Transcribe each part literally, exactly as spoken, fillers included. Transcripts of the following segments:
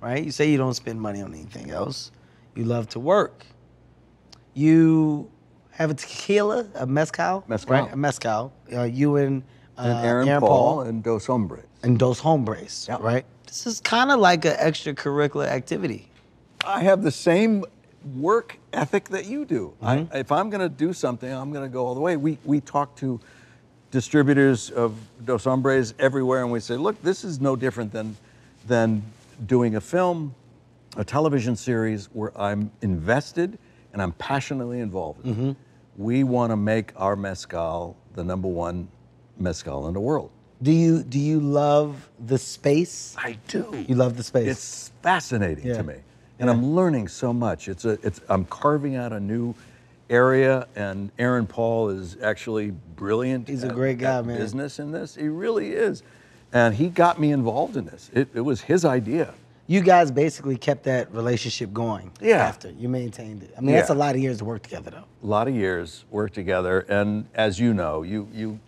right? You say you don't spend money on anything else. You love to work. You have a tequila, a mezcal, mezcal. Right? A mezcal. Uh, you and, uh, and Aaron, Aaron Paul, Paul and Dos Hombres. And Dos Hombres, yep. Right? This is kind of like an extracurricular activity. I have the same work ethic that you do. Mm-hmm. I, if I'm going to do something, I'm going to go all the way. We, we talk to distributors of Dos Hombres everywhere, and we say, look, this is no different than, than doing a film, a television series where I'm invested and I'm passionately involved in. Mm-hmm. We want to make our mezcal the number one mezcal in the world. Do you, do you love the space? I do. You love the space? It's fascinating yeah. to me. And yeah. I'm learning so much. It's a, it's, I'm carving out a new area, and Aaron Paul is actually brilliant. He's at, a great guy, man. Business in this, he really is. And he got me involved in this. It, it was his idea. You guys basically kept that relationship going yeah. after. You maintained it. I mean, yeah. that's a lot of years to work together, though. A lot of years work together. And as you know, you, you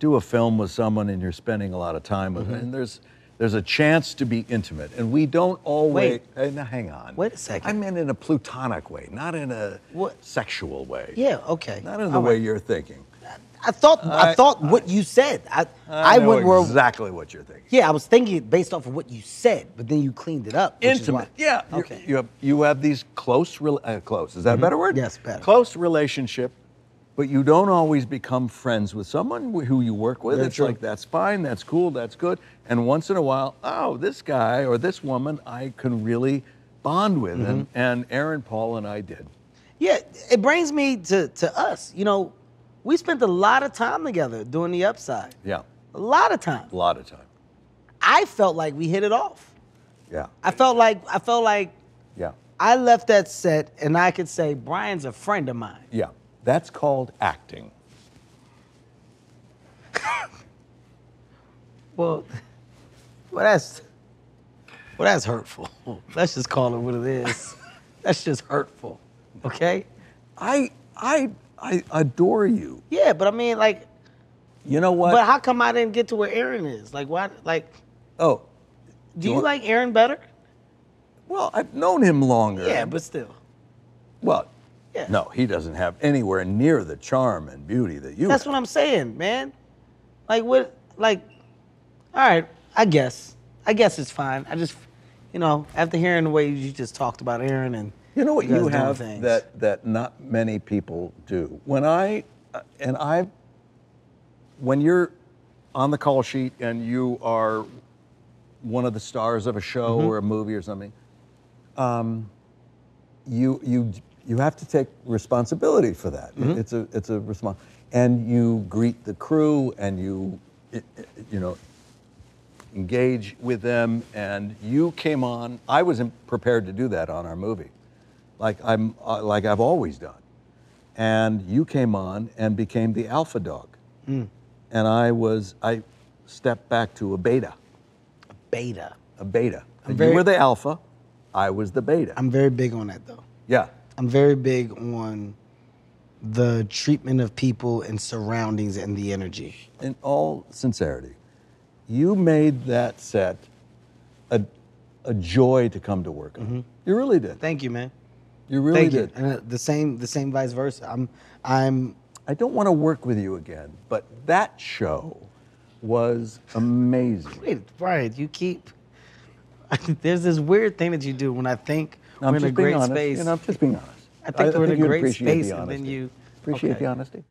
do a film with someone and you're spending a lot of time with mm-hmm. them. And there's, there's a chance to be intimate. And we don't always... Wait. Now, hang on. Wait a second. I meant in a platonic way, not in a what? sexual way. Yeah, okay. Not in the All way right. you're thinking. I thought I, I thought I, what you said. I, I, I know went where, exactly what you're thinking. Yeah, I was thinking based off of what you said, but then you cleaned it up. Intimate, yeah. Okay. You have, you have these close, uh, close, is that mm-hmm. a better word? Yes, better. Close relationship, but you don't always become friends with someone who you work with. That's it's true. Like, that's fine, that's cool, that's good. And once in a while, oh, this guy or this woman I can really bond with. Mm-hmm. and, and Aaron Paul and I did. Yeah, it brings me to, to us, you know, we spent a lot of time together doing The Upside. Yeah. A lot of time. A lot of time. I felt like we hit it off. Yeah. I felt like, I felt like yeah. I left that set and I could say, Bryan's a friend of mine. Yeah. That's called acting. well, well, that's, well, that's hurtful. Let's just call it what it is. That's just hurtful, okay? I, I... I adore you. Yeah, but I mean, like... You know what? But how come I didn't get to where Aaron is? Like, why, like... Oh. Do you, you like Aaron better? Well, I've known him longer. Yeah, but still. Well, yeah. no, he doesn't have anywhere near the charm and beauty that you have. That's what I'm saying, man. Like, what, like... All right, I guess. I guess it's fine. I just, you know, after hearing the way you just talked about Aaron and... You know what you, you have that, that not many people do? When I, and I, when you're on the call sheet and you are one of the stars of a show mm-hmm. or a movie or something, um, you, you, you have to take responsibility for that. Mm-hmm. It's a, it's a response. And you greet the crew and you, you know, engage with them. And you came on, I wasn't prepared to do that on our movie. Like I'm, uh, like I've always done, and you came on and became the alpha dog, mm. and I was I stepped back to a beta, a beta, a beta. Very, you were the alpha, I was the beta. I'm very big on that though. Yeah, I'm very big on the treatment of people and surroundings and the energy. In all sincerity, you made that set a a joy to come to work on. Mm-hmm. You really did. Thank you, man. You really Thank did. You. And uh, the same, the same vice versa. I'm, I'm. I don't want to work with you again, but that show was amazing. Wait, Bryan, you keep. There's this weird thing that you do when I think no, we're I'm in just a great being honest. space. And I'm just being honest. I think I, we're I think in a great space, and then you appreciate okay. the honesty.